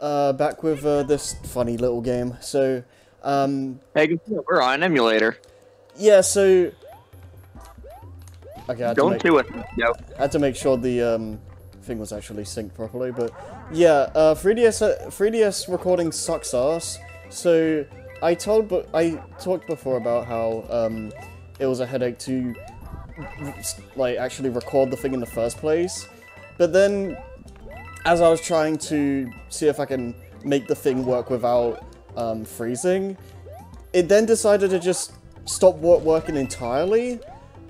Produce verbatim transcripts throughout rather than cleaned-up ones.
uh, back with uh, this funny little game. So, um... hey, we're on an emulator. Yeah, so... Okay, I had Don't make... do it. No. I had to make sure the um, thing was actually synced properly, but... Yeah, uh, three D S recording sucks ass. So, I told... I talked before about how um, it was a headache to... like actually record the thing in the first place, but then as I was trying to see if I can make the thing work without um, freezing, it then decided to just stop working entirely.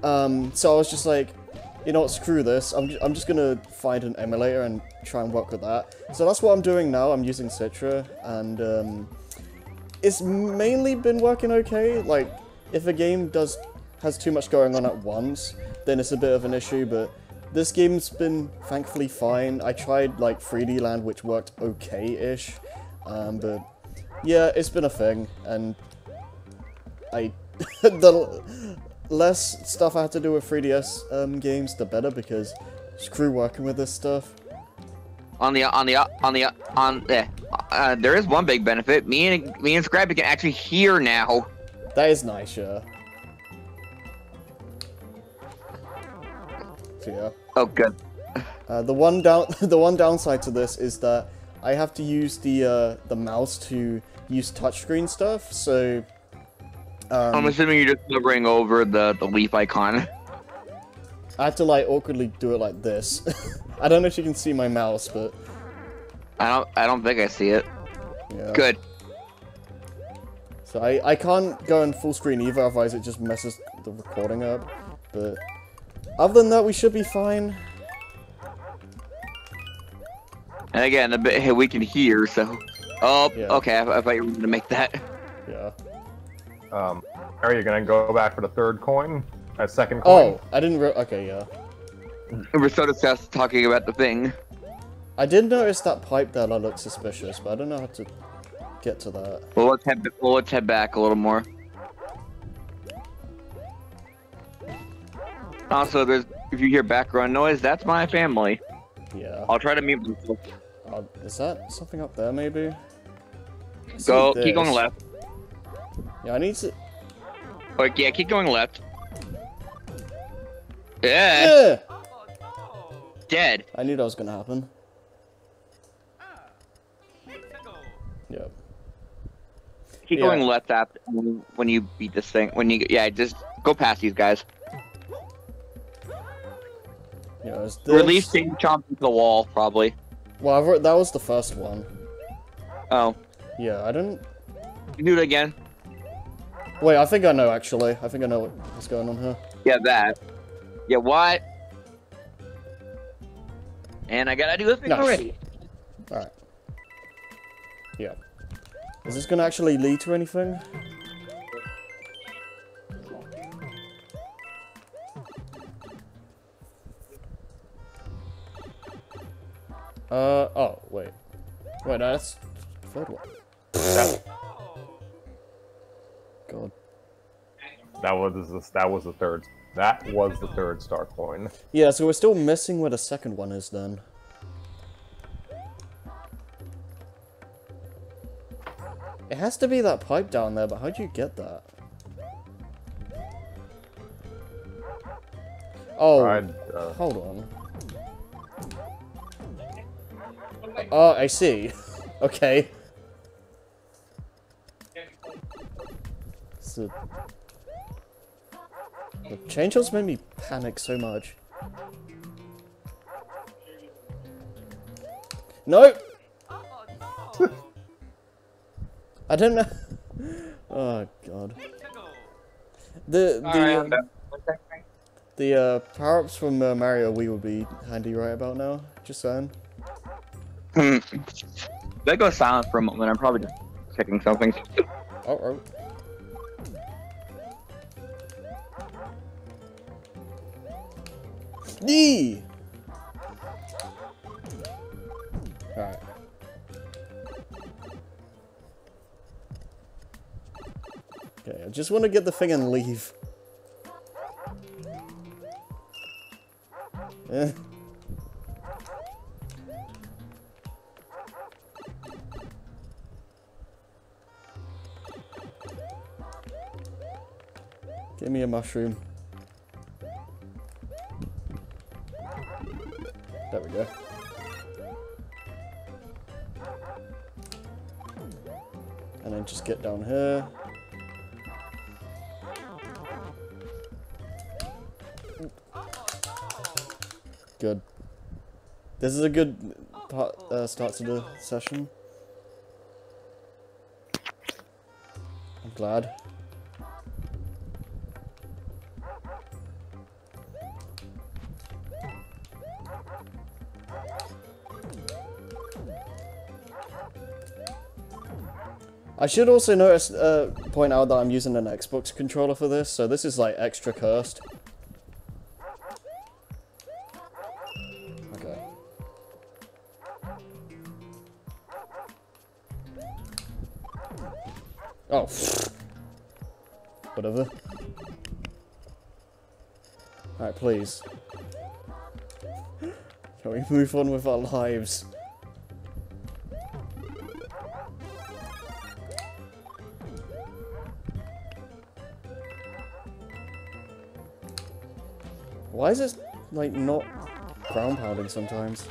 Um, so I was just like, you know what, screw this, I'm, I'm just gonna find an emulator and try and work with that. So that's what I'm doing now. I'm using Citra, and um, it's mainly been working okay. Like, if a game does has too much going on at once, then it's a bit of an issue, but this game's been thankfully fine. I tried like three D Land, which worked okay-ish, um, but yeah, it's been a thing, and I the less stuff I had to do with three D S um, games, the better, because screw working with this stuff. On the on the on the on there, uh, there is one big benefit. Me and me and Scribe can actually hear now. That is nice, yeah. Yeah. Oh, good. Uh, the one down, the one downside to this is that I have to use the uh, the mouse to use touchscreen stuff. So um, I'm assuming you're just hovering over the the leaf icon. I have to like awkwardly do it like this. I don't know if you can see my mouse, but I don't. I don't think I see it. Yeah. Good. So I I can't go in full screen either, otherwise it just messes the recording up. But other than that, we should be fine. And again, a bit, hey, we can hear, so... Oh, yeah. Okay, I, I thought you were going to make that. Yeah. Um, are you going to go back for the third coin? That second coin? Oh, I didn't re- okay, yeah. We're so discussed talking about the thing. I did notice that pipe there that looked suspicious, but I don't know how to get to that. Well, let's head, well, let's head back a little more. Also, there's, if you hear background noise, that's my family. Yeah. I'll try to mute them. Uh, is that something up there, maybe? Go, keep going left. Yeah, I need to... Or, yeah, keep going left. Yeah! yeah! Dead. I knew that was gonna happen. Yep. Keep yeah. going left after, when you beat this thing. When you, yeah, just go past these guys. Yeah, this... Release Chain Chants into the wall, probably. Well, I've... that was the first one. Oh. Yeah, I didn't... You do it again. Wait, I think I know, actually. I think I know what's going on here. Yeah, that. Yeah, what? And I gotta do this thing nice. already. Alright. Yeah. Is this gonna actually lead to anything? Uh, oh, wait. Wait, no, that's the third one. That... God. That was, the, that was the third. That was the third star coin. Yeah, so we're still missing where the second one is then. It has to be that pipe down there, but how'd you get that? Oh, uh... hold on. Oh, I see. Okay. So, the chain chants made me panic so much. No! I don't know. Oh, God. The, the, um, the uh, power-ups from uh, Mario Wii would be handy right about now. Just saying. Hmm. They go silent for a moment. I'm probably just checking something. Uh oh. Nee! Alright. Okay, I just want to get the thing and leave. Eh. Give me a mushroom. There we go. And then just get down here. Good. This is a good part, uh, start to the session. I'm glad. I should also notice, uh, point out that I'm using an Xbox controller for this, so this is like extra cursed. Okay. Oh, whatever. Alright, please. Can we move on with our lives? Why is this, like, not ground pounding sometimes?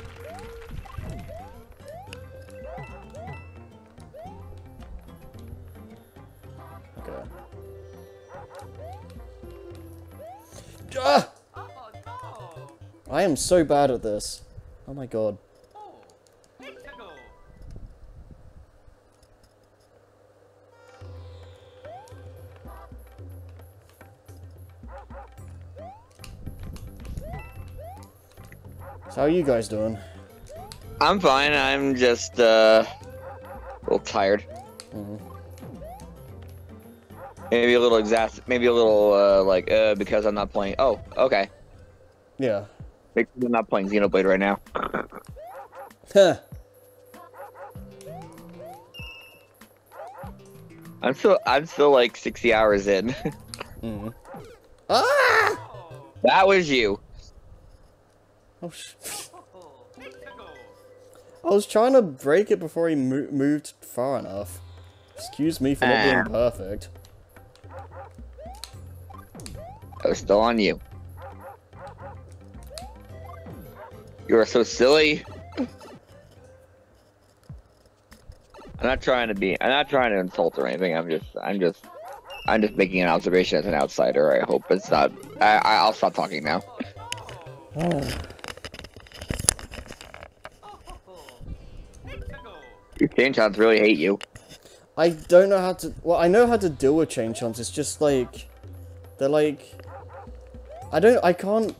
Okay. Ah! I am so bad at this. Oh my god. How are you guys doing? I'm fine. I'm just uh, a little tired. Mm-hmm. Maybe a little exhausted. Maybe a little uh, like uh, because I'm not playing. Oh, okay. Yeah. Because I'm not playing Xenoblade right now. Huh. I'm still. I'm still like sixty hours in. Mm-hmm. Ah! That was you. Oh, sh I was trying to break it before he mo moved far enough. Excuse me for not being perfect. I was still on you. You are so silly. I'm not trying to be. I'm not trying to insult or anything. I'm just. I'm just. I'm just making an observation as an outsider. I hope it's not. I. I'll stop talking now. Oh. Your Chain Chants really hate you. I don't know how to... Well, I know how to deal with Chain Chants. It's just like... They're like... I don't... I can't...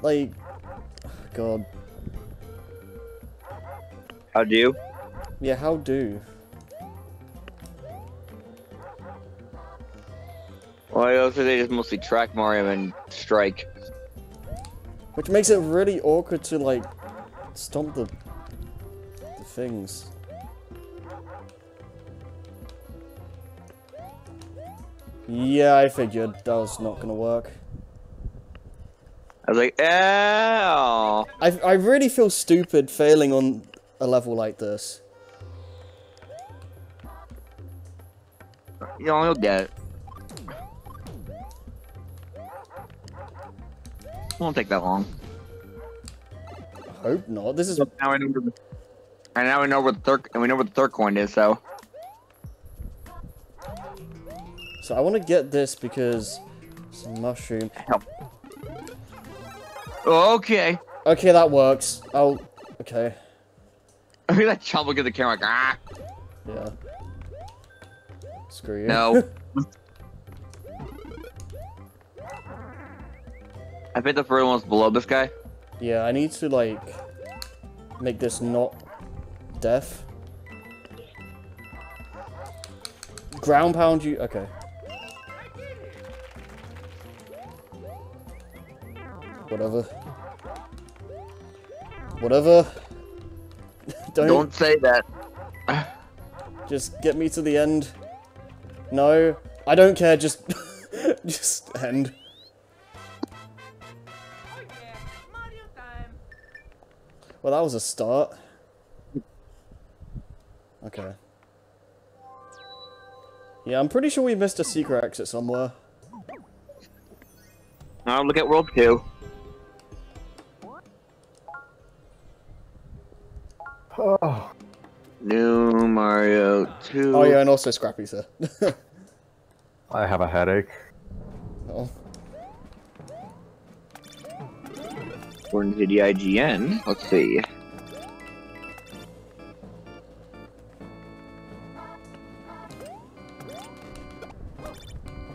Like... Oh god. How do? Yeah, how do? Well, I also they just mostly track Mario and strike. Which makes it really awkward to, like, stomp the... things. Yeah, I figured that was not gonna work. I was like, "Ow!" I I really feel stupid failing on a level like this. You know, you'll get it. It won't take that long. I hope not. This is now I know. And now we know where the third and we know where the third coin is, so. So I want to get this because it's a mushroom. Help. Okay. Okay, that works. Oh, okay. I mean, that chump will get the camera. Like, ah. Yeah. Screw you. No. I think the first one's below this guy. Yeah, I need to like make this not. Death. Ground pound you. Okay. Whatever. Whatever. Don't, Don't say that. Just get me to the end. No, I don't care. Just, just end. Well, that was a start. Okay. Yeah, I'm pretty sure we missed a secret exit somewhere. Now look at World two. Oh. New Mario two. Oh yeah, and also Scrappy, sir. I have a headache. Oh. According to the I G N, let's see.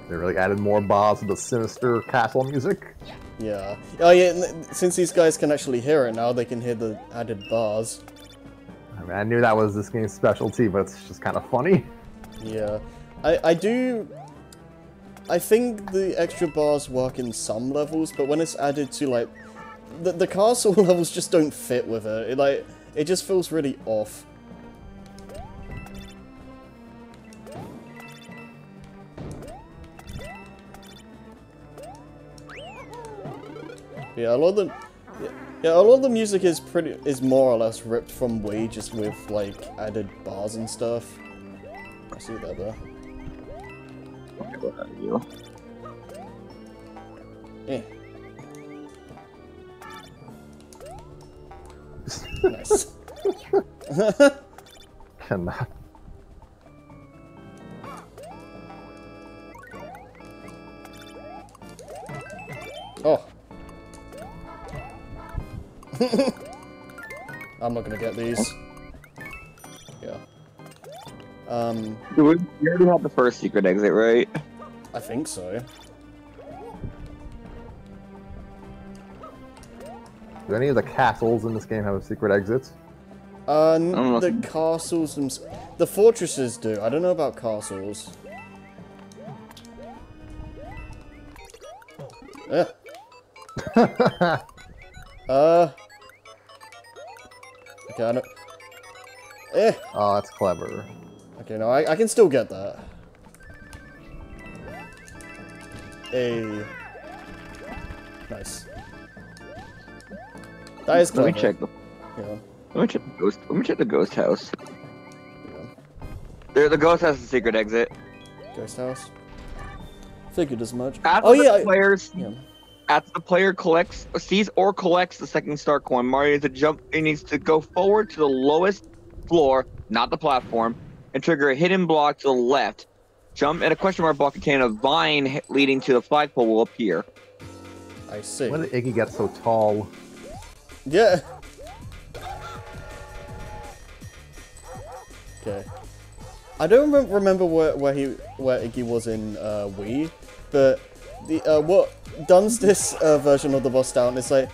They really added more bars to the sinister castle music. Yeah. Oh yeah, since these guys can actually hear it now, they can hear the added bars. I mean, I knew that was this game's specialty, but it's just kind of funny. Yeah. I, I do... I think the extra bars work in some levels, but when it's added to, like... The, the castle levels just don't fit with it. It, like, it just feels really off. Yeah, a lot of the yeah, yeah, a lot of the music is pretty is more or less ripped from Wii, just with like added bars and stuff. I see that there. What are you? Yeah. Nice. Cannot. Oh. I'm not gonna get these. Yeah. Um. Dude, we already had the first secret exit, right? I think so. Do any of the castles in this game have secret exits? Uh, the castles themselves. The fortresses do. I don't know about castles. Yeah. Uh. Okay, I don't... Eh! Oh, that's clever. Okay, no, I, I can still get that. Hey. Nice. That is clever. Let me check the... Yeah. Let me check the ghost... Let me check the ghost house. Yeah. There, the ghost house is a secret exit. Ghost house? Figured as much. After oh, the yeah! Players... I... Yeah. After the player collects, sees or collects the second star coin, Mario needs to jump. He needs to go forward to the lowest floor, not the platform, and trigger a hidden block to the left. Jump, and a question mark block containing a vine leading to the flagpole will appear. I see. When did Iggy get so tall? Yeah. Okay. I don't remember where where he where Iggy was in uh, Wii, but. The, uh, what duns this uh, version of the boss down is like,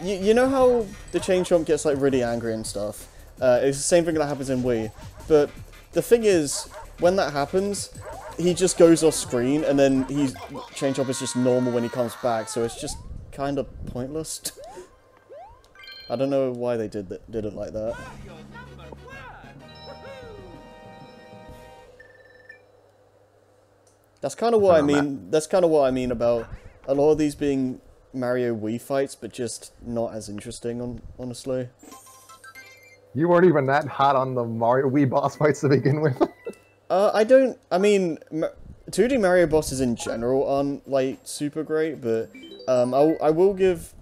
you, you know how the Chain Chomp gets like really angry and stuff? Uh, it's the same thing that happens in Wii, but the thing is, when that happens, he just goes off screen and then he's, Chain Chomp is just normal when he comes back, so it's just kind of pointless. I don't know why they did, that, did it like that. That's kind of what I mean. That's kind of what I mean about a lot of these being Mario Wii fights, but just not as interesting, on, honestly. You weren't even that hot on the Mario Wii boss fights to begin with. uh, I don't. I mean, two D Mario bosses in general aren't like super great, but um, I, I will give,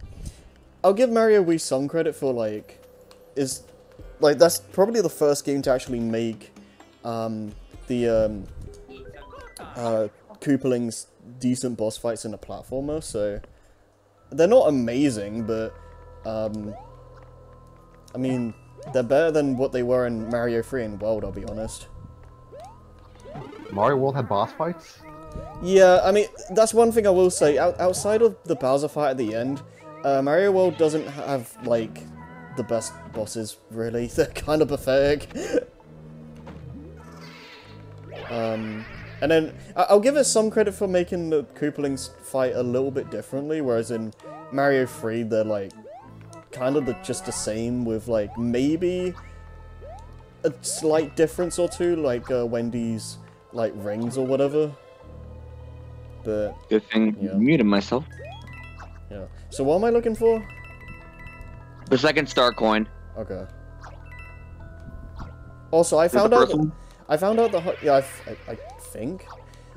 I'll give Mario Wii some credit for like, is, like that's probably the first game to actually make, um, the. Um, Uh, Koopalings decent boss fights in a platformer, so they're not amazing, but um, I mean they're better than what they were in Mario three and World. I'll be honest. Mario World had boss fights. Yeah, I mean that's one thing I will say. Out outside of the Bowser fight at the end, uh, Mario World doesn't have like the best bosses really. They're kind of pathetic. um. And then, I'll give it some credit for making the Koopalings fight a little bit differently, whereas in Mario three, they're like, kind of the, just the same with like, maybe a slight difference or two, like uh, Wendy's, like, rings or whatever. But, good thing yeah. I muted myself. Yeah. So what am I looking for? The second star coin. Okay. Also, I Is found out- I found out the- yeah, I, I, I think.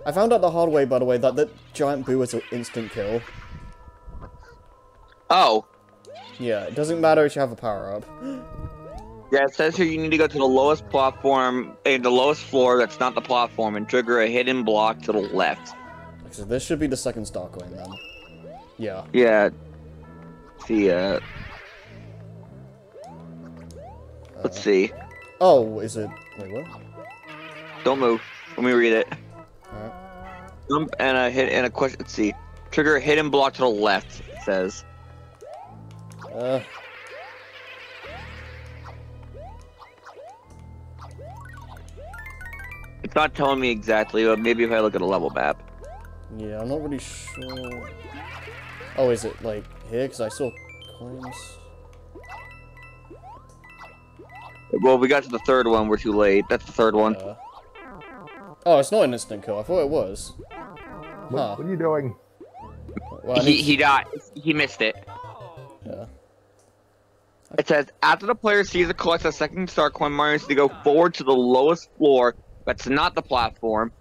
I found out the hard way, by the way, that the giant Boo is an instant kill. Oh. Yeah, it doesn't matter if you have a power-up. Yeah, it says here you need to go to the lowest platform, uh, the lowest floor that's not the platform, and trigger a hidden block to the left. So this should be the second star coin, then. Yeah. Yeah. See, uh... Let's uh, see. Oh, is it... Wait, what? Don't move. Let me read it. Alright. Jump and a hit and a question... Let's see. Trigger a hidden block to the left, it says. Uh... It's not telling me exactly, but maybe if I look at a level map. Yeah, I'm not really sure... Oh, is it, like, here? Because I saw coins. Well, we got to the third one, we're too late. That's the third one. Uh, oh, it's not an instant kill. I thought it was. What, huh. what are you doing? Well, he, he died. He missed it. Yeah. It says, after the player sees or collects a second star coin, Mario needs to go forward to the lowest floor that's not the platform,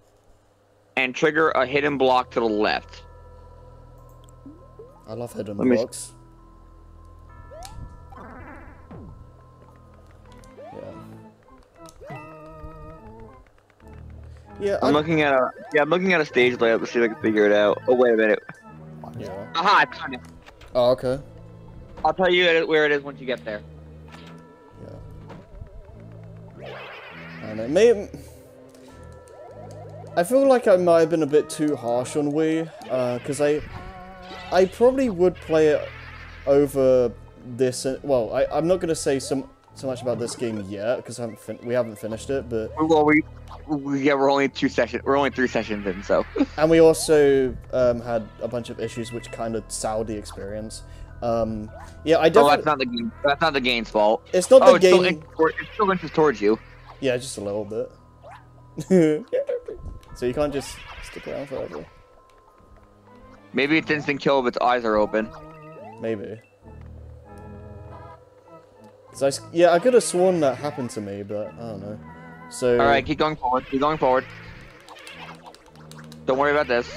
and trigger a hidden block to the left. I love hidden blocks. Yeah. Yeah. I'm, I'm looking at a yeah. I'm looking at a stage layout to see if I can figure it out. Oh wait a minute. Yeah. Aha! I found it. Oh okay. I'll tell you where it is once you get there. Yeah. And it may. I feel like I might have been a bit too harsh on Wii, uh, because I. I probably would play it over this. Well, I, I'm not going to say some, so much about this game yet because I haven't fin we haven't finished it. But well, we, we yeah, we're only two sessions. We're only three sessions in, so. And we also um, had a bunch of issues, which kind of soured the experience. Um, yeah, I don't. Oh, that's not the game. That's not the game's fault. It's not oh, the it's game. Still in, it's still inches towards you. Yeah, just a little bit. So you can't just stick around forever. Maybe it's instant kill if its eyes are open. Maybe. So I, yeah, I could have sworn that happened to me, but I don't know. So. All right, keep going forward. Keep going forward. Don't worry about this.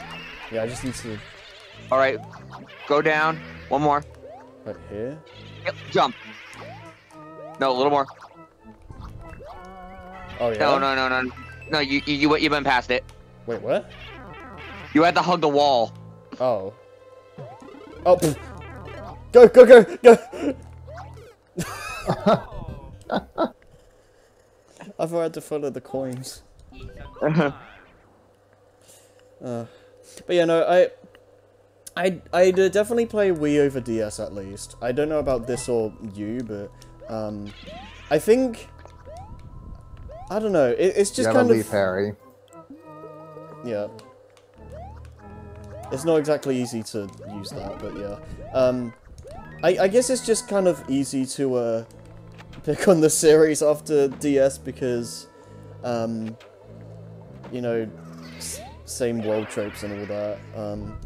Yeah, I just need to. All right, go down. One more. Right here. Yep, jump. No, a little more. Oh yeah. No, no, no, no, no. You you you went past it. Wait, what? You had to hug the wall. Oh. Oh. Pff. Go, go, go, go! I've had to follow the coins. uh, but yeah, no, I, I, I'd definitely play Wii over D S at least. I don't know about this or you, but um, I think I don't know. It, it's just you kind of. Leaf, Harry. Yeah. It's not exactly easy to use that, but yeah. Um, I, I guess it's just kind of easy to uh, pick on the series after D S because, um, you know, s same world tropes and all that. Um,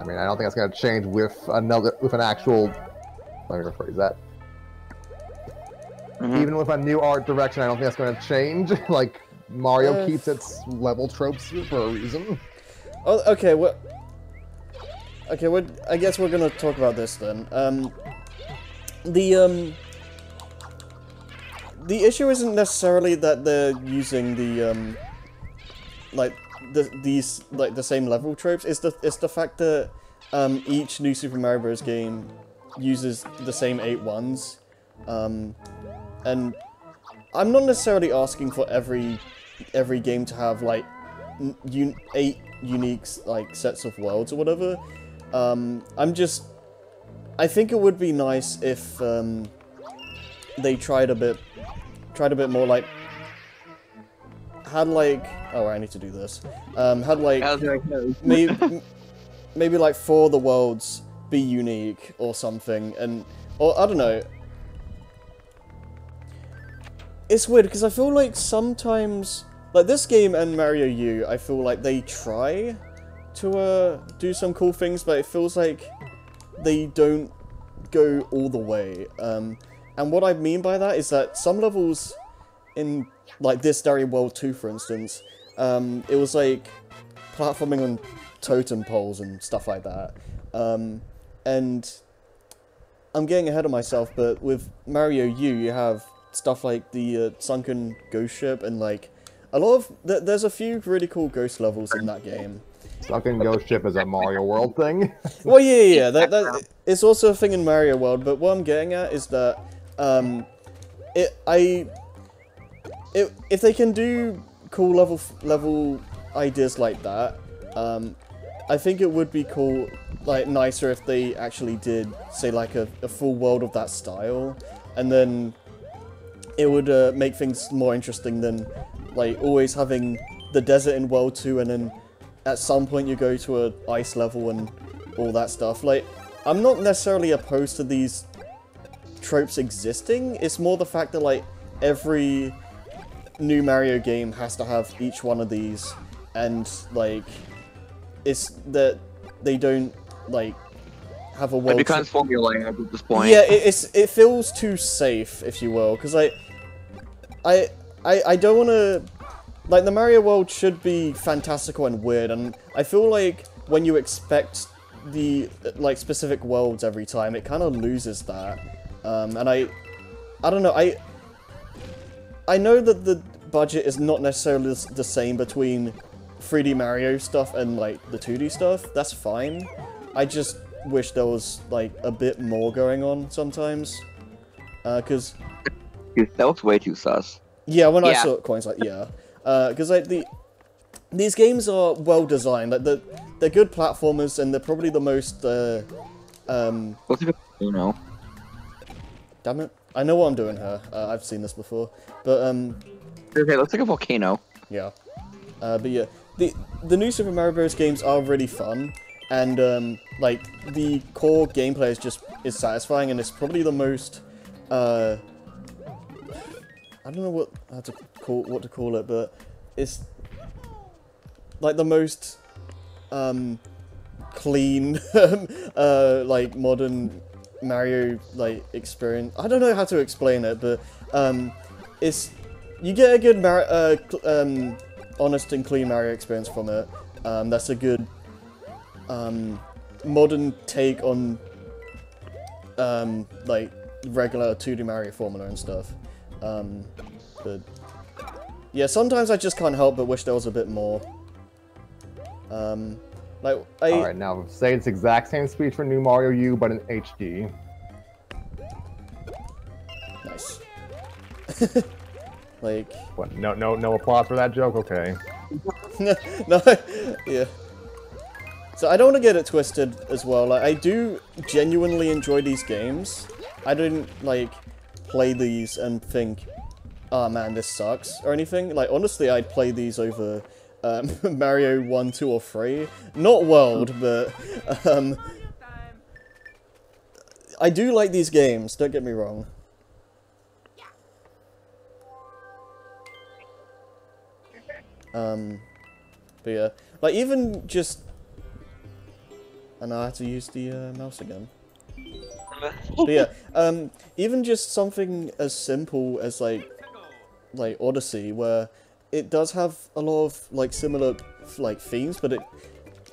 I mean, I don't think that's gonna change with another with an actual. Let me rephrase that. Mm-hmm. Even with a new art direction, I don't think that's gonna change. Like Mario uh, keeps its level tropes for a reason. Oh, okay, well... Okay, we're, I guess we're gonna talk about this then. Um, the, um... The issue isn't necessarily that they're using the, um... Like, the, these, like, the same level tropes. It's the, it's the fact that, um, each new Super Mario Bros. Game uses the same eight ones. Um, and... I'm not necessarily asking for every... Every game to have, like, un eight... unique like sets of worlds or whatever. Um, I'm just, I think it would be nice if um, they tried a bit, tried a bit more like, had like, oh I need to do this. Um, had like, maybe, maybe like for the worlds be unique or something, and or I don't know. It's weird because I feel like sometimes. Like, this game and Mario U, I feel like they try to uh, do some cool things, but it feels like they don't go all the way. Um, and what I mean by that is that some levels in, like, this Mario World two, for instance, Um, it was like platforming on totem poles and stuff like that. Um, and I'm getting ahead of myself, but with Mario U, you have stuff like the uh, sunken ghost ship and like a lot of... Th there's a few really cool ghost levels in that game. Sunken ghost ship is a Mario World thing? Well, yeah, yeah, yeah. That, that, it's also a thing in Mario World, but what I'm getting at is that um, it, I... It, if they can do cool level level ideas like that, um, I think it would be cool, like nicer if they actually did, say, like a, a full world of that style, and then it would uh, make things more interesting than like always having the desert in World two, and then at some point you go to a ice level and all that stuff. Like, I'm not necessarily opposed to these tropes existing. It's more the fact that like every new Mario game has to have each one of these, and like it's that they don't like have a world. It becomes formulaic at this point. Yeah, it, it's it feels too safe, if you will, because like I I I don't want to, like, the Mario World should be fantastical and weird, and I feel like when you expect the like specific worlds every time, it kind of loses that. Um, and I I don't know I. I know that the budget is not necessarily the same between three D Mario stuff and like the two D stuff. That's fine. I just wish there was like a bit more going on sometimes, because uh, that was way too sus. Yeah, when yeah. I saw coins, like yeah, because uh, like the these games are well designed. Like the they're good platformers, and they're probably the most. Uh, um, What's it, you know? Damn it. I know what I'm doing here. Uh, I've seen this before, but um. Okay, looks like a volcano. Yeah, uh, but yeah, the the new Super Mario Bros. Games are really fun, and um, like the core gameplay is just is satisfying, and it's probably the most. Uh, I don't know what how to call what to call it, but it's like the most um, clean, uh, like modern Mario like experience. I don't know how to explain it, but um, it's you get a good Mar uh, um, honest and clean Mario experience from it. Um, that's a good um, modern take on um, like regular two D Mario formula and stuff. Um, but yeah, sometimes I just can't help but wish there was a bit more. Um, Like, I... All right, now say it's exact same speech for New Mario U, but in H D. Nice. Like. What? No, no, no applause for that joke. Okay. no, no, yeah. So I don't want to get it twisted as well. Like, I do genuinely enjoy these games. I don't like play these and think, "Oh man, this sucks" or anything. Like, honestly, I'd play these over. Um, Mario one, two, or three. Not World, but... Um, I do like these games, don't get me wrong. Um, but yeah. Like, even just... I know I have to use the uh, mouse again. But yeah, um, even just something as simple as, like, like Odyssey, where... It does have a lot of like similar like themes, but it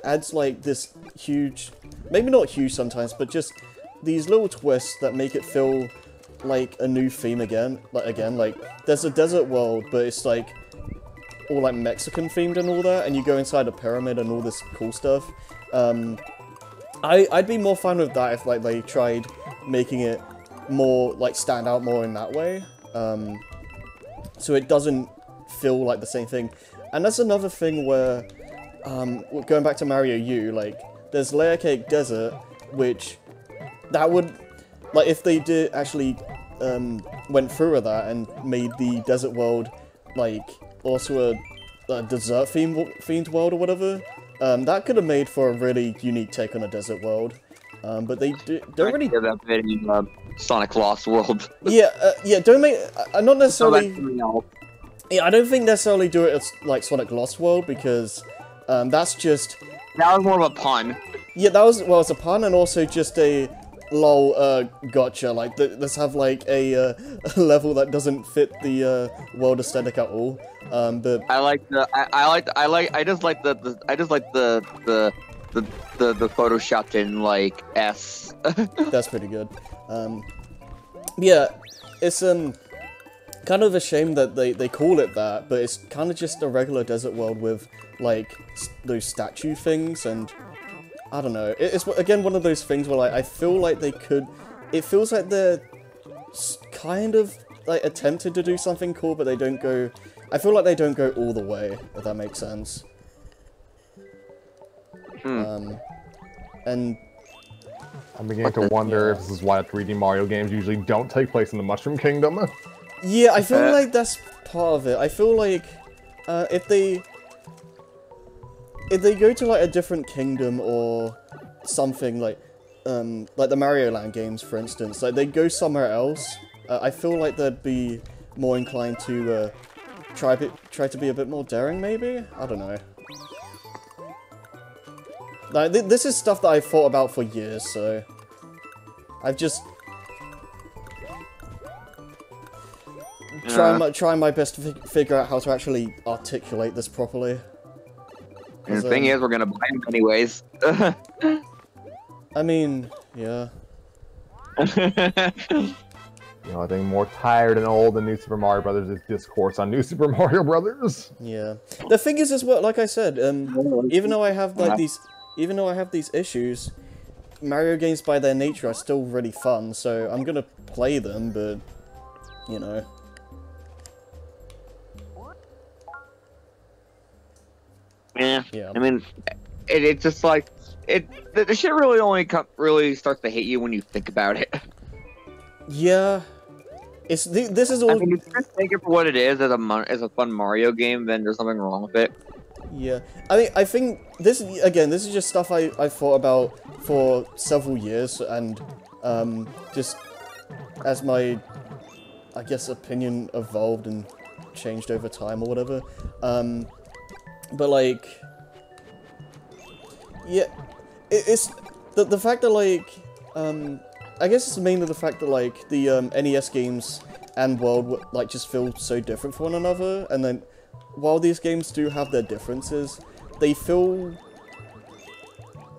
adds like this huge, maybe not huge sometimes, but just these little twists that make it feel like a new theme again. Like again, like there's a desert world, but it's like all like Mexican themed and all that, and you go inside a pyramid and all this cool stuff. Um, I I'd be more fine with that if like they tried making it more like stand out more in that way, um, so it doesn't feel like the same thing. And that's another thing where um going back to Mario U, like there's Layer Cake Desert, which that would like if they did actually um went through with that and made the desert world like also a, a dessert themed themed world or whatever, um that could have made for a really unique take on a desert world. Um, but they do, don't really. That bit in, uh, Sonic Lost World. yeah, uh, yeah. Don't make. Uh, not necessarily. So Yeah, I don't think necessarily do it as, like, Sonic Lost World, because um, that's just... That was more of a pun. Yeah, that was, well, it's a pun, and also just a lol, uh, gotcha. Like, th let's have, like, a, uh, a level that doesn't fit the, uh, world aesthetic at all. Um, but... I like the, I, I like, the, I like, I just like the, the I just like the, the, the, the, the photoshopped in, like, S. That's pretty good. Um, yeah, it's, um, kind of a shame that they, they call it that, but it's kind of just a regular desert world with, like, those statue things and... I don't know. It's, again, one of those things where, like, I feel like they could... It feels like they're kind of, like, attempted to do something cool, but they don't go... I feel like they don't go all the way, if that makes sense. Hmm. Um, and... I'm beginning to wonder yeah. if this is why three D Mario games usually don't take place in the Mushroom Kingdom. Yeah, I feel like that's part of it. I feel like uh, if they... If they go to, like, a different kingdom or something, like, um, like the Mario Land games, for instance, like, they go somewhere else, uh, I feel like they'd be more inclined to, uh, try, a bit, try to be a bit more daring, maybe? I don't know. Like, th this is stuff that I've thought about for years, so... I've just... Yeah. Trying my, try my best to fig figure out how to actually articulate this properly. And the um, thing is, we're gonna buy them anyways. I mean, yeah. You know, I think more tired and old than New Super Mario Brothers is discourse on New Super Mario Brothers. Yeah. The thing is, as well, like I said, um, even though I have like these, even though I have these issues, Mario games by their nature are still really fun. So I'm gonna play them, but you know. Yeah. yeah, I mean, it, it's just like, it. the shit really only come, really starts to hate you when you think about it. Yeah, it's the, this is all. I mean, if you just take it for what it is as a as a fun Mario game, then there's something wrong with it. Yeah, I mean, I think this again. This is just stuff I I thought about for several years, and um, just as my, I guess, opinion evolved and changed over time or whatever. Um, But, like, yeah, it, it's the, the fact that, like, um, I guess it's mainly the fact that, like, the um, N E S games and World, like, just feel so different from one another. And then, while these games do have their differences, they feel,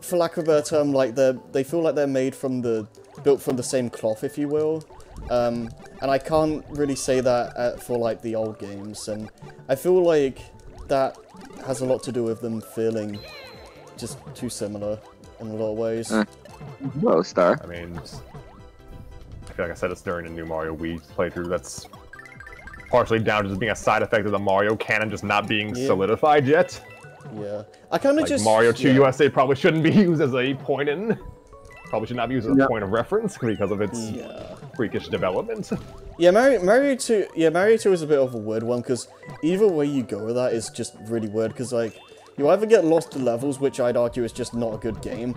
for lack of a better term, like they're, they feel like they're made from the, built from the same cloth, if you will. Um, and I can't really say that uh, for, like, the old games. And I feel like that has a lot to do with them feeling just too similar in a lot of ways. Uh, Hello, Star. I mean, I feel like I said it's during the New Mario Wii playthrough. That's partially down to just being a side effect of the Mario canon just not being yeah. solidified yet. Yeah, I kind of like just Mario two yeah. U S A probably shouldn't be used as a point in. Probably should not be used as a yeah. point of reference because of its yeah. freakish development. Yeah, Mario, Mario two. Yeah, Mario two is a bit of a weird one because either way you go with that is just really weird. Because like you either get lost in levels, which I'd argue is just not a good game,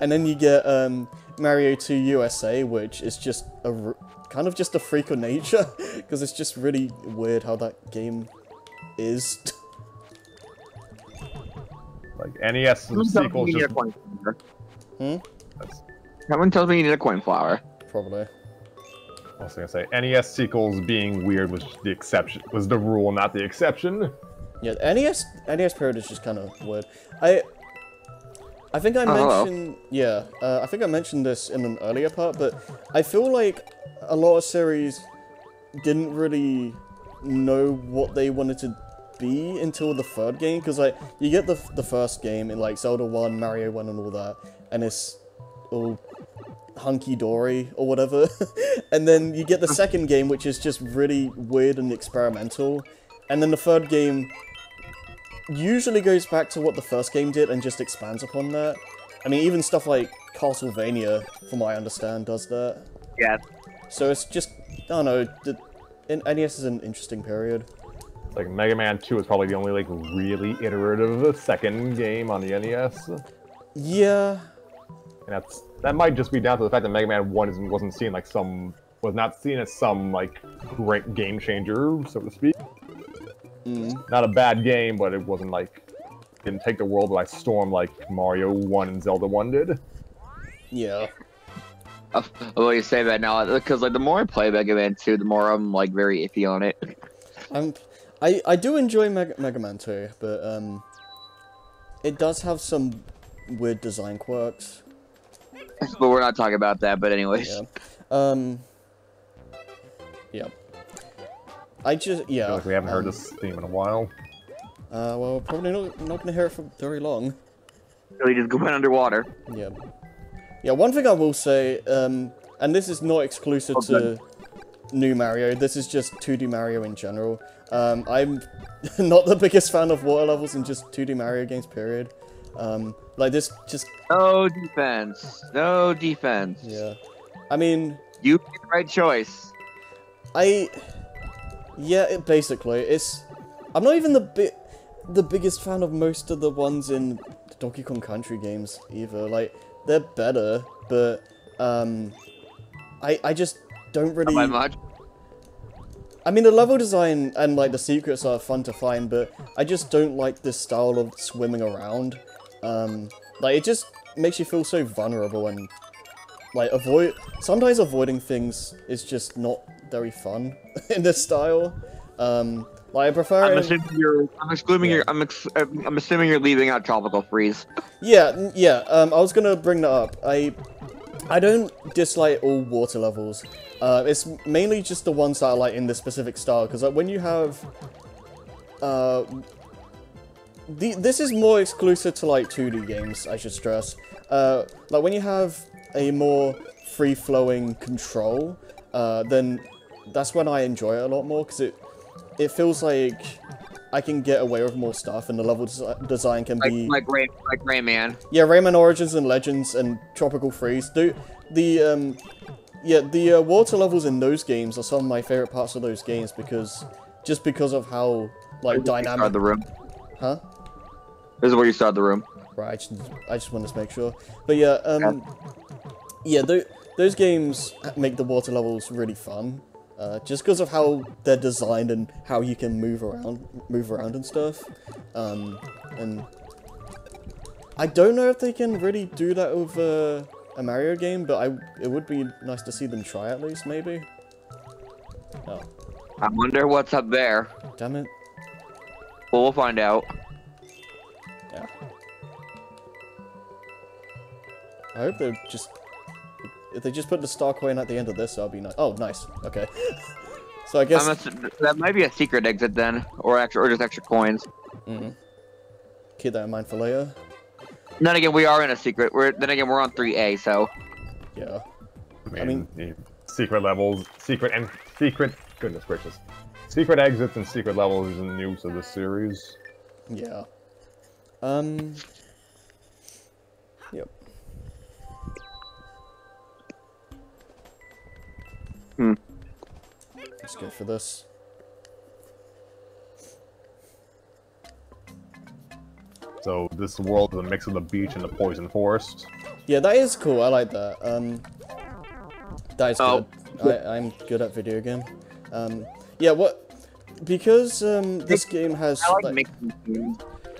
and then you get um, Mario two U S A, which is just a kind of just a freak of nature because it's just really weird how that game is. Like N E S sequels just. Hmm? Someone tells me you need a coin flower. Probably. I was gonna say N E S sequels being weird was the exception. Was the rule, not the exception. Yeah, the N E S N E S period is just kind of weird. I I think I oh, mentioned hello. yeah. Uh, I think I mentioned this in an earlier part, but I feel like a lot of series didn't really know what they wanted to be until the third game because like you get the the first game in like Zelda one, Mario one, and all that, and it's all hunky-dory or whatever, and then you get the second game, which is just really weird and experimental, and then the third game usually goes back to what the first game did and just expands upon that. I mean, even stuff like Castlevania, from what I understand, does that. Yeah. So it's just, I don't know, the, N E S is an interesting period. It's like Mega Man two is probably the only, like, really iterative second game on the N E S. Yeah. And that's, that might just be down to the fact that Mega Man one isn't, wasn't seen like some was not seen as some like great game changer, so to speak. Mm. Not a bad game, but it wasn't like didn't take the world by storm like Mario one and Zelda one did. Yeah. I love you say that now, because like the more I play Mega Man two, the more I'm like very iffy on it. I'm, I I do enjoy Mega Man two, but um, it does have some weird design quirks. But we're not talking about that. But anyways, yeah. um, yeah. I just yeah. I feel like we haven't um, heard this theme in a while. Uh, well, we're probably not not gonna hear it for very long. So he just went underwater. Yeah. Yeah, one thing I will say, um, and this is not exclusive oh, to New Mario, this is just two D Mario in general. Um, I'm not the biggest fan of water levels in just two D Mario games, period. Um, like this just... No defense. No defense. Yeah. I mean... You made the right choice. I... Yeah, it basically. It's... I'm not even the bi the biggest fan of most of the ones in Donkey Kong Country games, either. Like... They're better, but um, I I just don't really. Not by much. I mean, the level design and like the secrets are fun to find, but I just don't like this style of swimming around. Um, like it just makes you feel so vulnerable, and like avoid sometimes avoiding things is just not very fun in this style. Um, like I prefer. I'm assuming in... you're. I'm assuming yeah. you're. I'm, ex I'm assuming you're leaving out Tropical Freeze. Yeah, yeah. Um, I was gonna bring that up. I, I don't dislike all water levels. Uh, it's mainly just the ones that I like in this specific style. Because like when you have, uh, the this is more exclusive to like two D games. I should stress. Uh, like when you have a more free-flowing control, uh, then that's when I enjoy it a lot more because it. It feels like I can get away with more stuff, and the level des design can like, be like Ray, like Rayman. Yeah, Rayman Origins and Legends and Tropical Freeze. Do the um, yeah the uh, water levels in those games are some of my favorite parts of those games because just because of how like dynamic. The room. Huh? This is where you start the room. Right. I just, I just wanted to make sure. But yeah, um, yeah, yeah th those games make the water levels really fun. Uh, just because of how they're designed and how you can move around, move around and stuff, um, and I don't know if they can really do that with uh, a Mario game, but I it would be nice to see them try at least, maybe. Oh. I wonder what's up there. Damn it. Well, we'll find out. Yeah. I hope they just. If they just put the star coin at the end of this, that'll be nice. Oh, nice. Okay. So I guess... Must, that might be a secret exit then, or extra, or just extra coins. Mm-hmm. Keep that in mind for later. Then again, we are in a secret. We're Then again, we're on three A, so... Yeah. I mean... I mean yeah. Secret levels, secret and secret... Goodness gracious. Secret exits and secret levels is new to this series. Yeah. Um... Yep. Hmm. Let's go for this. So this world is a mix of the beach and the poison forest. Yeah, that is cool. I like that. Um, that is oh. good. I, I'm good at video game. Um, yeah, what? Because um, this game has. I like, like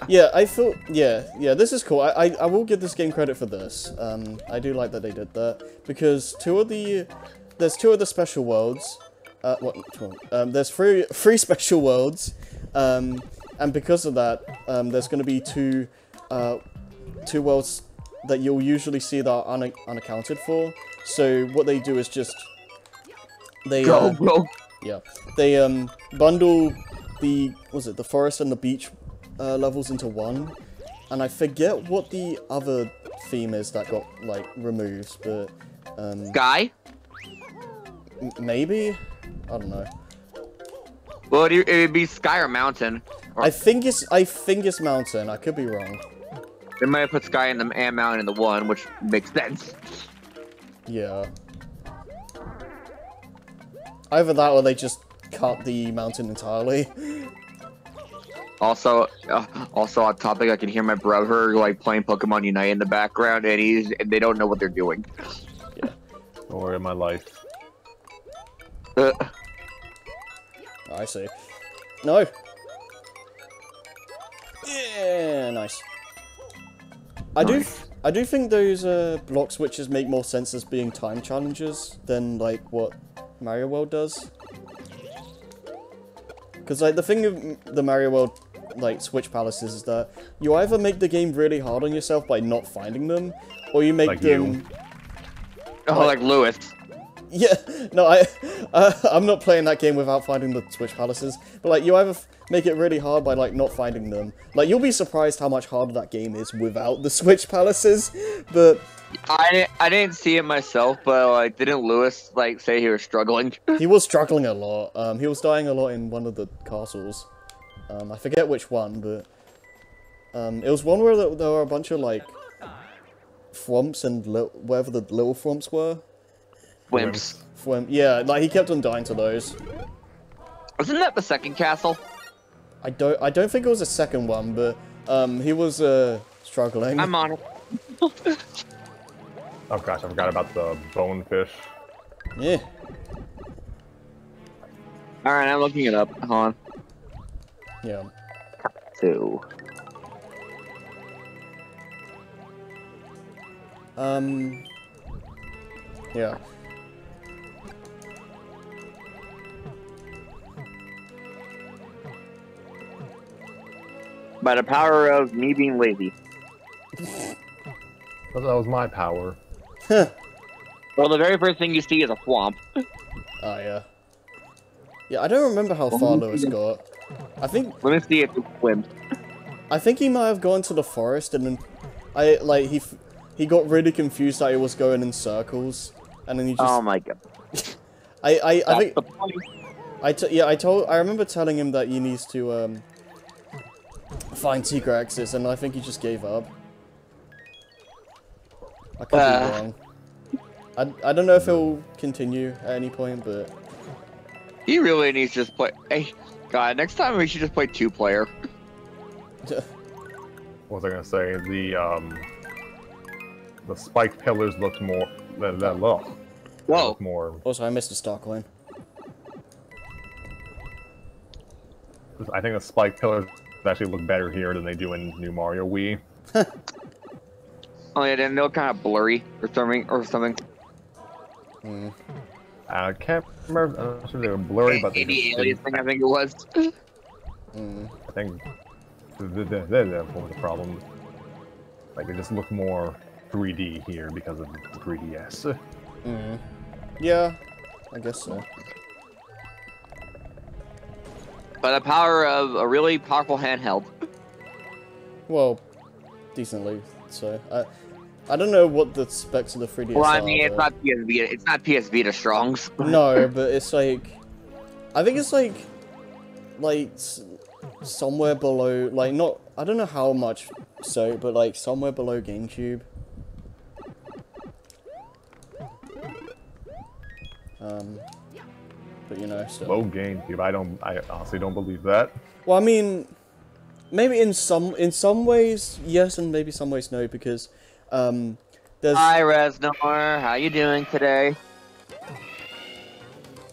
yeah, I thought. Yeah, yeah. This is cool. I, I I will give this game credit for this. Um, I do like that they did that because two of the. There's two of the special worlds. Uh, what? Um, there's three, three special worlds, um, and because of that, um, there's going to be two, uh, two worlds that you'll usually see that are un unaccounted for. So what they do is just they go, uh, go. yeah they um, bundle the what was it the forest and the beach uh, levels into one, and I forget what the other theme is that got like removed, but um, Sky. Maybe? I don't know. Well, it would be Sky or Mountain. Or I think it's I think it's Mountain. I could be wrong. They might have put Sky in the, and Mountain in the one, which makes sense. Yeah. Either that or they just cut the mountain entirely. Also, uh, also on topic, I can hear my brother like playing Pokemon Unite in the background, and he's and they don't know what they're doing. Yeah. Don't worry, my life. Uh. Oh, I see. No. Yeah, nice. I nice. do. I do think those uh, block switches make more sense as being time challenges than like what Mario World does. Because like the thing of the Mario World like switch palaces is that you either make the game really hard on yourself by not finding them, or you make like them. You. Oh, like, like Lewis. Yeah, no, I, uh, I'm not playing that game without finding the Switch Palaces. But, like, you either f make it really hard by, like, not finding them. Like, you'll be surprised how much harder that game is without the Switch Palaces, but... I, I didn't see it myself, but, like, didn't Lewis, like, say he was struggling? He was struggling a lot. Um, he was dying a lot in one of the castles. Um, I forget which one, but... Um, it was one where there, there were a bunch of, like, Thwomps and wherever the little Thwomps were. Wimps. Wimps. Yeah, like he kept on dying to those. Wasn't that the second castle? I don't. I don't think it was the second one, but um, he was uh, struggling. I'm on it. Oh gosh, I forgot about the bonefish. Yeah. All right, I'm looking it up. Hold on. Yeah. Two. Um. Yeah. By the power of me being lazy. That was my power. Well, the very first thing you see is a Thwomp. Oh, yeah. Yeah, I don't remember how far Lewis got. I think... Let me see if it's Wimp. I think he might have gone to the forest and then... I, like, he f he got really confused that he was going in circles. And then he just... Oh, my God. I, I, I think... I t yeah, I told... I remember telling him that he needs to, um... find secret axis, and I think he just gave up. I could uh, be wrong. I, I don't know if he'll continue at any point, but... He really needs to just play... Hey, God, next time we should just play two-player. What was I gonna say? The, um... The spike pillars looked more... That, that look. Whoa! Looked more... Also, I missed a stock line. I think the spike pillars... actually look better here than they do in New Mario Wii. Oh yeah, then they're kind of blurry or something, or something. Mm. I can't remember. I'm not sure they were blurry, but they just didn't... thing I think it was. Mm. I think that was the problem. Like they just look more three D here because of the three D S. Mm. Yeah, I guess so. By the power of a really powerful handheld. Well, decently. So I, I don't know what the specs of the three D S are. Well, I mean, are, it's not P S Vita. It's not P S Vita strongs. No, but it's like, I think it's like, like somewhere below, like not. I don't know how much so, but like somewhere below GameCube. Um. But you know, still. Low GameCube. I don't. I honestly don't believe that. Well, I mean, maybe in some in some ways yes, and maybe some ways no, because um, there's. Hi, Reznor. How you doing today?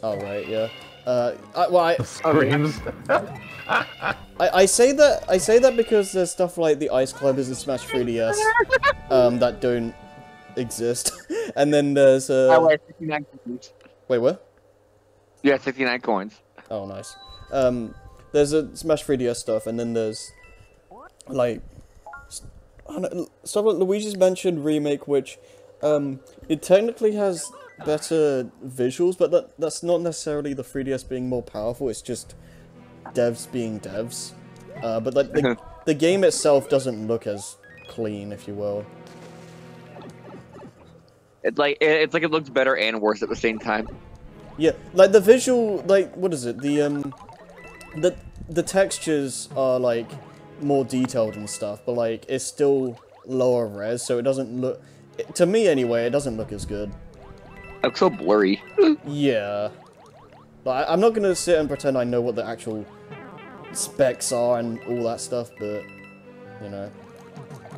Oh right, yeah. Uh, I, well, I, screams. I I say that I say that because there's stuff like the Ice Climbers in Smash three D S um, that don't exist, and then there's. Uh... I weigh fifty-nine coins. Wait, what? Yeah, sixty-nine coins. Oh, nice. Um, there's a Smash three D S stuff, and then there's, like, stuff like Luigi's Mansion Remake, which, um, it technically has better visuals, but that that's not necessarily the three D S being more powerful, it's just devs being devs. Uh, but, like, the, the game itself doesn't look as clean, if you will. It's like, it's like it looks better and worse at the same time. Yeah, like the visual, like what is it? The um, the the textures are like more detailed and stuff, but like it's still lower res, so it doesn't look, to me anyway, it doesn't look as good. It's so blurry. Yeah, like, I'm not gonna sit and pretend I know what the actual specs are and all that stuff, but you know.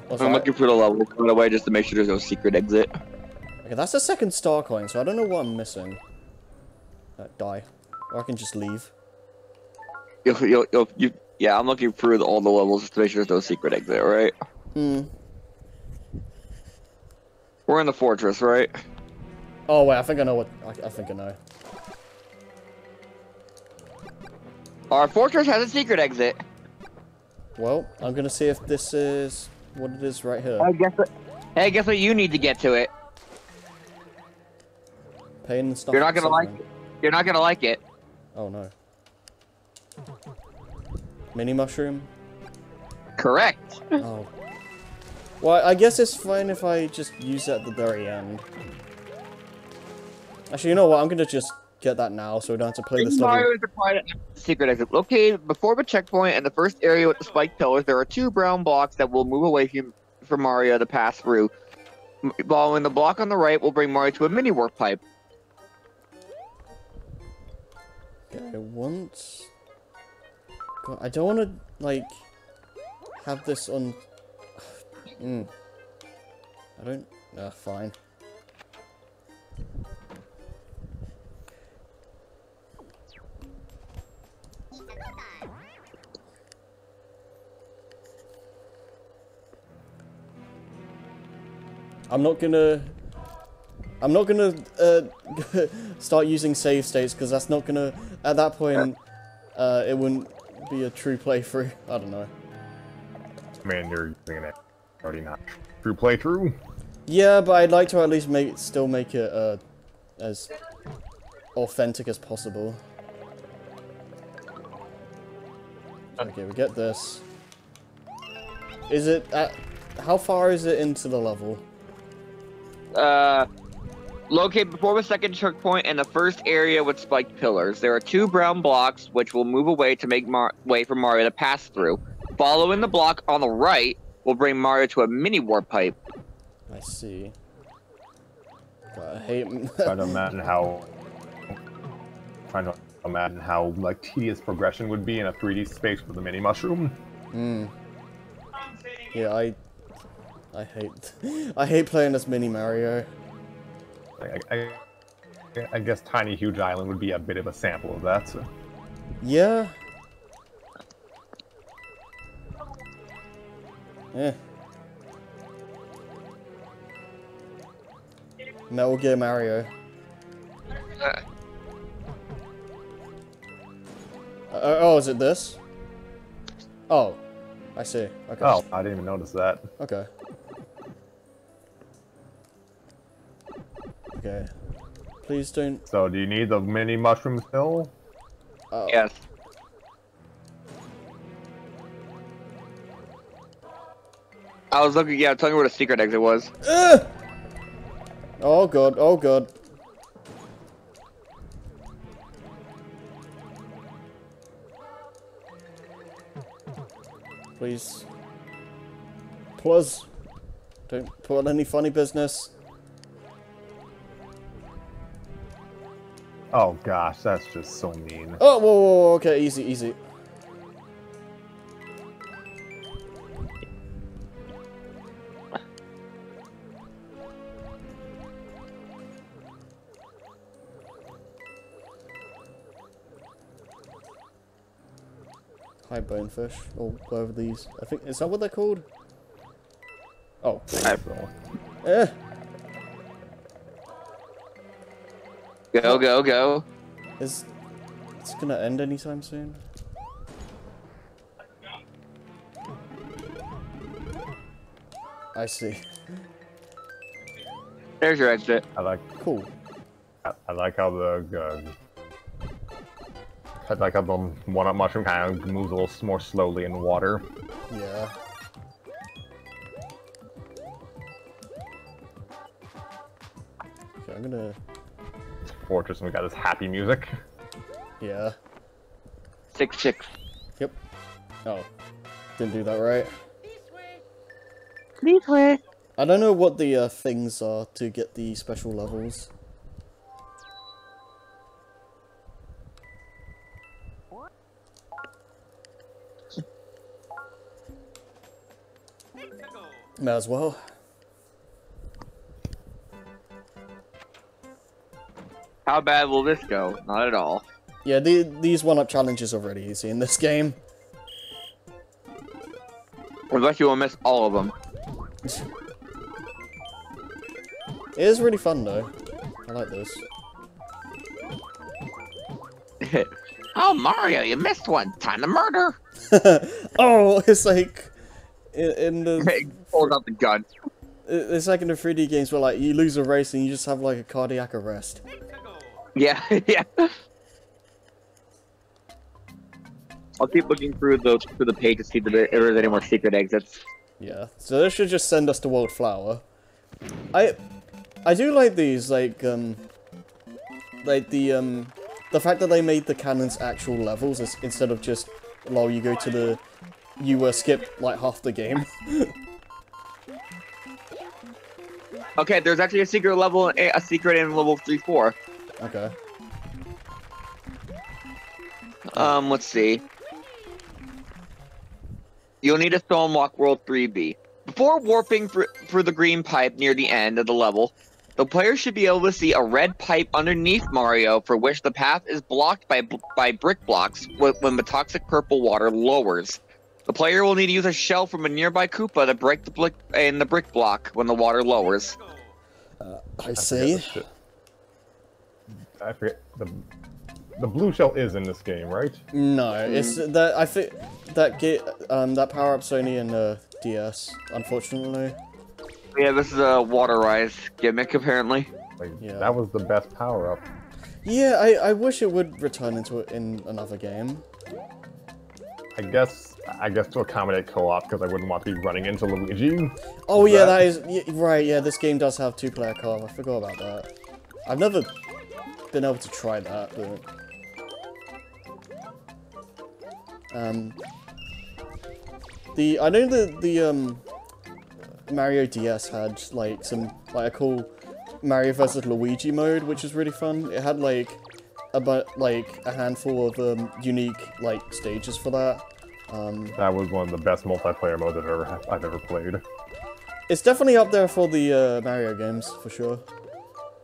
Also, I'm looking I... for the level right away just to make sure there's no secret exit. Okay, that's the second star coin, so I don't know what I'm missing. Uh, die, or I can just leave. You'll, you'll, you'll, you, yeah, I'm looking through the, all the levels to make sure there's no secret exit, right? Hmm. We're in the fortress, right? Oh wait, I think I know what. I, I think I know. Our fortress has a secret exit. Well, I'm gonna see if this is what it is right here. I guess it. Hey, guess what you need to get to it. Pain and stuff. You're not gonna like it. You're not gonna like it. Oh no. Mini mushroom. Correct. Oh. Well, I guess it's fine if I just use it at the very end. Actually, you know what? I'm gonna just get that now, so we don't have to play this level. Mario is required at the secret exit. Located before the checkpoint and the first area with the spiked pillars, there are two brown blocks that will move away from Mario to pass through. Following the block on the right will bring Mario to a mini warp pipe. Okay, once. God, I don't want to like have this on. Mm. I don't. Uh, fine. I'm not gonna. I'm not gonna uh, start using save states because that's not gonna. At that point, uh, it wouldn't be a true playthrough. I don't know. Man, you're using it. Already not true playthrough. Yeah, but I'd like to at least make it, still make it uh, as authentic as possible. Okay, we get this. Is it at, how far is it into the level? Uh, locate before the second checkpoint and the first area with spiked pillars. There are two brown blocks which will move away to make Mar way for Mario to pass through. Following the block on the right. We'll bring Mario to a mini warp pipe. I see. God, I hate. I don't imagine how. Trying to imagine how like tedious progression would be in a three D space with a mini mushroom. Hmm. Yeah, I. I hate. I hate playing as mini Mario. I, I, I guess Tiny Huge Island would be a bit of a sample of that. So. Yeah. Eh. Metal Gear Mario. Uh, oh, is it this? Oh, I see. Okay. Oh, I didn't even notice that. Okay. Okay. Please don't. So, do you need the mini mushroom still? Uh, yes. I was looking, yeah, tell me where the secret exit was. Uh! Oh god, oh god. Please. Plus. Don't put on any funny business. Oh gosh, that's just so mean. Oh, whoa, whoa, whoa, okay, easy, easy. High bonefish, or whatever these. I think is that what they're called? Oh, I eh. Go go go! Is it's gonna end anytime soon? I see. There's your exit. I like. Cool. I, I like how the. Uh, I like how the one-up mushroom kind of moves a little more slowly in water. Yeah. Okay, I'm gonna... Fortress, and we got this happy music. Yeah. Six chicks. Yep. Oh. Didn't do that right. This way. This way. I don't know what the uh, things are to get the special levels. May as well. How bad will this go? Not at all. Yeah, the, these one-up challenges are really easy in this game. Unless you will miss all of them. It is really fun though. I like this. Oh, Mario, you missed one. Time to murder. Oh, it's like in, in the hey, hold up the gun. It's like in the three D games where like you lose a race and you just have like a cardiac arrest. Yeah, yeah. I'll keep looking through those through the page to see if there's any more secret exits. Yeah. So this should just send us to World Flower. I I do like these, like um like the um the fact that they made the cannons actual levels is, instead of just lol you go to the you uh, skip like half the game. Okay, there's actually a secret level a secret in level three four. Okay. Um, let's see. You'll need a Stonewalk World three B. Before warping through, through the green pipe near the end of the level, the player should be able to see a red pipe underneath Mario for which the path is blocked by by brick blocks when the toxic purple water lowers. The player will need to use a shell from a nearby Koopa to break the brick and the brick block when the water lowers. Uh, I, I see. I forget the the blue shell is in this game, right? No, mm. it's that I think that get um that power up's only in the D S, unfortunately. Yeah, this is a water rise gimmick apparently. Like, yeah. That was the best power up. Yeah, I I wish it would return into it in another game. I guess I guess to accommodate co-op because I wouldn't want to be running into Luigi. Oh yeah, that, that is yeah, right. Yeah, this game does have two-player co-op. I forgot about that. I've never been able to try that, but um, the I know the the um Mario D S had like some like a cool Mario versus Luigi mode, which is really fun. It had like about like a handful of um, unique like stages for that. Um, that was one of the best multiplayer modes I've ever I've ever played. It's definitely up there for the uh, Mario games for sure.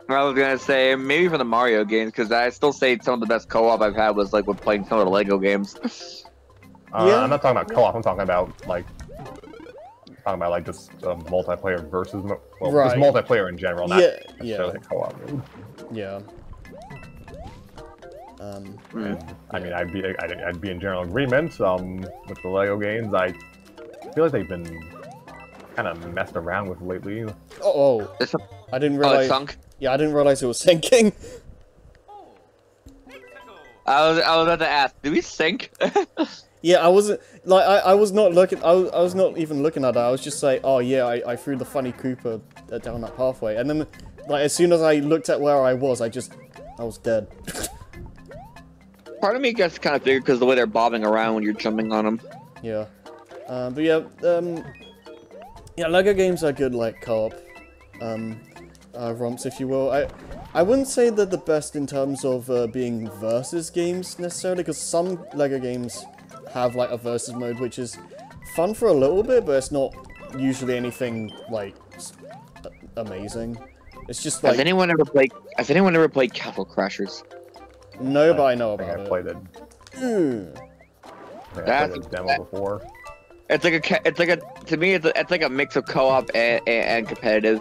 I was gonna say maybe for the Mario games because I still say some of the best co-op I've had was like with playing some of the Lego games. uh, yeah. I'm not talking about co-op. I'm talking about like I'm talking about like just uh, multiplayer versus mo well, right. just multiplayer in general, not yeah, yeah. co-op. Yeah. Um, mm. I mean, I'd be I'd, I'd be in general agreement. Um, with the Lego games, I feel like they've been kind of messed around with lately. Uh oh, a, I didn't realize. Oh, it sunk. Yeah, I didn't realize it was sinking. I was, I was about to ask, did we sink? Yeah, I wasn't, like, I, I was not looking, I was, I was not even looking at that, I was just like, oh yeah, I, I threw the funny Koopa down that pathway, and then, like, as soon as I looked at where I was, I just, I was dead. Part of me gets kind of figured because the way they're bobbing around when you're jumping on them. Yeah. Um, but yeah, um, yeah, Lego games are good, like, co-op. Um... Uh, romps, if you will. I I wouldn't say they're the best in terms of uh, being versus games necessarily, because some Lego games have like a versus mode, which is fun for a little bit, but it's not usually anything like amazing. It's just like. Has anyone ever played? Has anyone ever played Castle Crashers? No, but I, I know about I it. Played it. Mm. Yeah, That's I played a demo that, before. It's like a. It's like a. To me, it's, a, it's like a mix of co-op and, and, and competitive.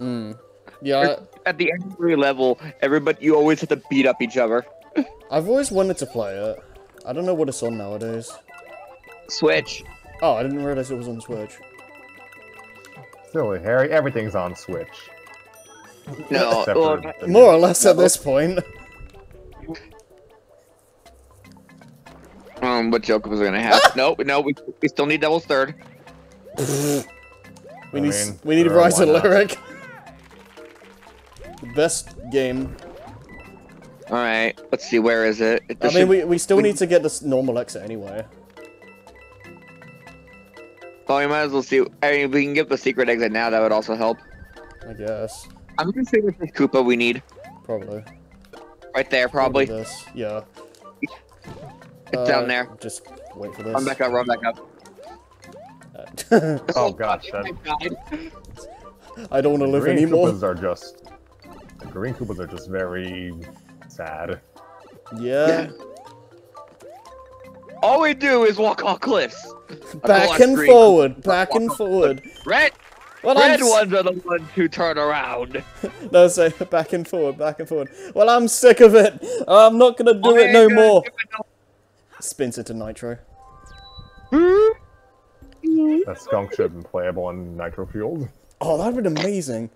Mm. Yeah. At the end of every level, everybody you always have to beat up each other. I've always wanted to play it. I don't know what it's on nowadays. Switch. Oh, I didn't realize it was on Switch. Silly Harry, everything's on Switch. No, well, for... more or less at this point. Um, what joke was I gonna have? no, no, we we still need Devil's Third. we I need mean, we need to write a lyric. Best game. All right, let's see, where is it? I mean, should... we we still we... need to get this normal exit anyway. Well, we might as well see. I mean, if we can get the secret exit now, that would also help. I guess. I'm gonna say this is Koopa we need. Probably. Right there, probably. probably this. Yeah. It's uh, down there. Just wait for this. Run back up. Run back up. Uh, oh gosh. That... I don't want to live anymore. Koopas are just. The green Koopas are just very sad. Yeah. yeah. All we do is walk off cliffs. Back and forward, back and forward. Red! Well, Red I'm... ones are the ones who turn around. No, say so back and forward, back and forward. Well, I'm sick of it. I'm not gonna do oh, it no more. It no Spins it to Nitro. That skunk should have been playable on Nitro Fueled. Oh, that would be amazing.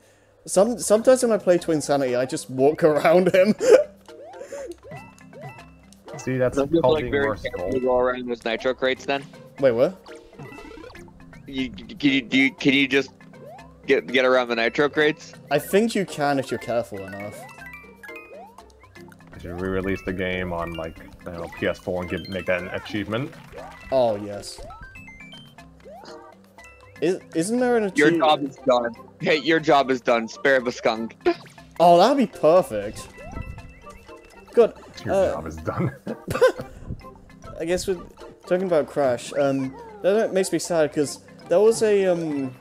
Some sometimes when I play Twin Sanity, I just walk around him. See, that's called like being merciful. You go around those Nitro crates then. Wait, what? You, can you do? You, can you just get get around the Nitro crates? I think you can if you're careful enough. They should re-release the game on like I don't know, P S four and give, make that an achievement. Oh yes. Is isn't there an achievement? Your job is done. Hey, your job is done. Spare the skunk. Oh, that'd be perfect. Good. Your uh, job is done. I guess we're talking about Crash. Um, that makes me sad because there was a um,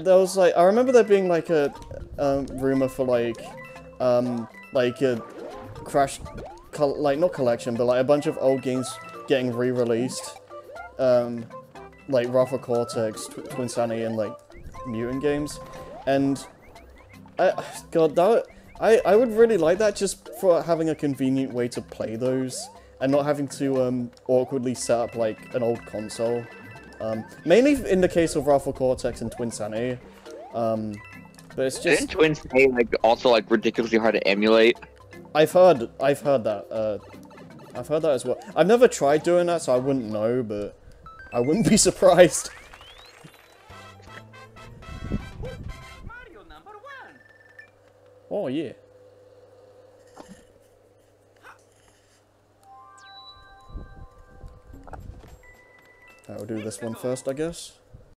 there was like I remember there being like a um rumor for like um like a Crash, like not collection, but like a bunch of old games getting re-released, um, like Rafa Cortex, Tw Twin Sanity, and like Mutant games, and I God that. I, I would really like that just for having a convenient way to play those and not having to um, awkwardly set up like an old console. Um, mainly in the case of Raffle Cortex and Twin Sanity. Um, but it's just. Isn't Twin Sanity like also like ridiculously hard to emulate? I've heard I've heard that. Uh, I've heard that as well. I've never tried doing that, so I wouldn't know, but I wouldn't be surprised. Oh, yeah. I'll do this one first, I guess.